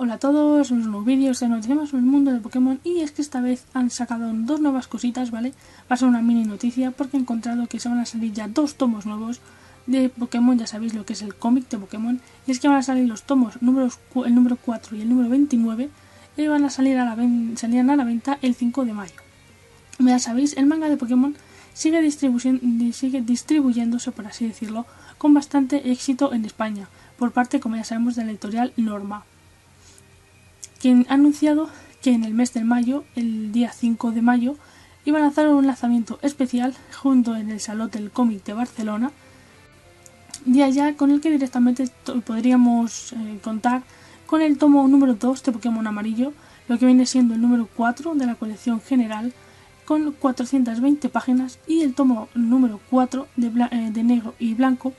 Hola a todos, en los nuevos vídeos nos llevamos al mundo de Pokémon y es que esta vez han sacado dos nuevas cositas, ¿vale? Va a ser una mini noticia porque he encontrado que se van a salir ya dos tomos nuevos de Pokémon, ya sabéis lo que es el cómic de Pokémon, y es que van a salir los tomos el número 4 y el número 29 y van a salir salían a la venta el 5 de mayo. Ya sabéis, el manga de Pokémon sigue distribuyéndose, por así decirlo, con bastante éxito en España, por parte, como ya sabemos, de la editorial Norma, quien ha anunciado que en el mes de mayo, el día 5 de mayo, iba a lanzar un lanzamiento especial junto en el Salón del Cómic de Barcelona, día ya con el que directamente podríamos contar con el tomo número 2 de Pokémon Amarillo, lo que viene siendo el número 4 de la colección general, con 420 páginas, y el tomo número 4 de Negro y Blanco,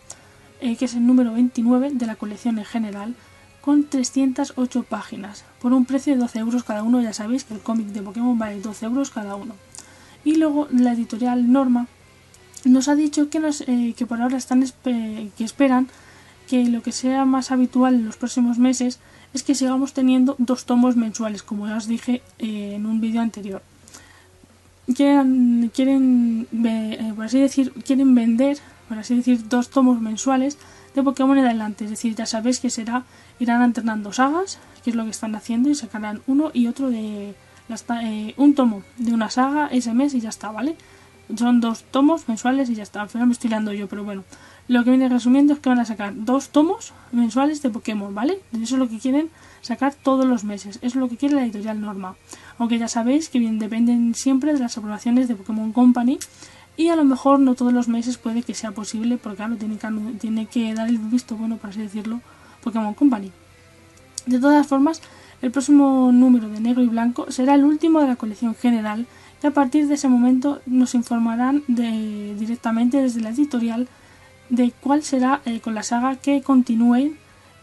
que es el número 29 de la colección en general, con 308 páginas, por un precio de 12 euros cada uno. Ya sabéis que el cómic de Pokémon vale 12 euros cada uno. Y luego la editorial Norma nos ha dicho que por ahora esperan que lo que sea más habitual en los próximos meses es que sigamos teniendo dos tomos mensuales, como ya os dije en un vídeo anterior. Quieren vender, por así decir, dos tomos mensuales de Pokémon en adelante, es decir, ya sabéis que irán alternando sagas, que es lo que están haciendo, y sacarán uno y otro un tomo de una saga ese mes y ya está, ¿vale? Son dos tomos mensuales y ya está. Al final me estoy liando yo, pero bueno, lo que viene resumiendo es que van a sacar dos tomos mensuales de Pokémon, ¿vale? Eso es lo que quieren sacar todos los meses, eso es lo que quiere la editorial Norma, aunque ya sabéis que bien dependen siempre de las aprobaciones de Pokémon Company. Y a lo mejor no todos los meses puede que sea posible, porque claro, tiene que dar el visto bueno, por así decirlo, Pokémon Company. De todas formas, el próximo número de Negro y Blanco será el último de la colección general, y a partir de ese momento nos informarán directamente desde la editorial de cuál será con la saga que continúe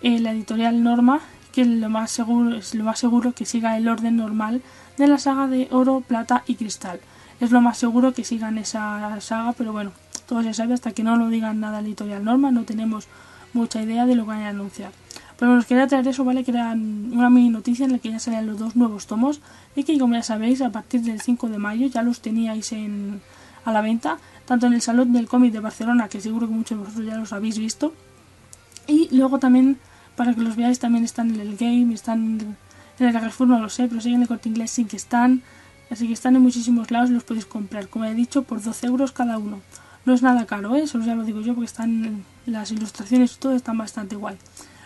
la editorial Norma, que es lo más seguro que siga el orden normal de la saga de Oro, Plata y Cristal. Es lo más seguro que sigan esa saga, pero bueno, todo se sabe hasta que no lo digan nada la editorial Norma, no tenemos mucha idea de lo que van a anunciar. Pero bueno, os quería traer eso, ¿vale? Que era una mini noticia en la que ya salían los dos nuevos tomos y que, como ya sabéis, a partir del 5 de mayo ya los teníais a la venta, tanto en el Salón del Cómic de Barcelona, que seguro que muchos de vosotros ya los habéis visto, y luego también, para que los veáis, también están en el Game, están en el Carrefour, no lo sé, pero sí en el Corte Inglés sí que están. Así que están en muchísimos lados y los podéis comprar, como he dicho, por 12 euros cada uno. No es nada caro, ¿eh? Eso ya lo digo yo, porque están las ilustraciones y todo, están bastante guay.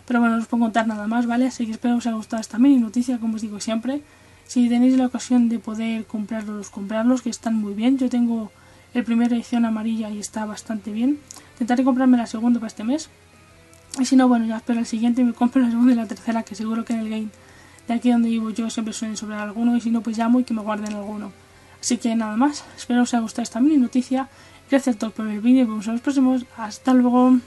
Pero bueno, no os puedo contar nada más, ¿vale? Así que espero que os haya gustado esta mini noticia, como os digo siempre. Si tenéis la ocasión de poder comprarlos, que están muy bien. Yo tengo el primera edición amarilla y está bastante bien. Intentaré comprarme la segunda para este mes. Y si no, bueno, ya espero el siguiente y me compro la segunda y la tercera, que seguro que en el game de aquí donde vivo yo siempre suelen sobrar alguno, y si no, pues llamo y que me guarden alguno. Así que nada más, espero que os haya gustado esta mini noticia. Gracias a todos por ver el vídeo y nos vemos en los próximos. Hasta luego.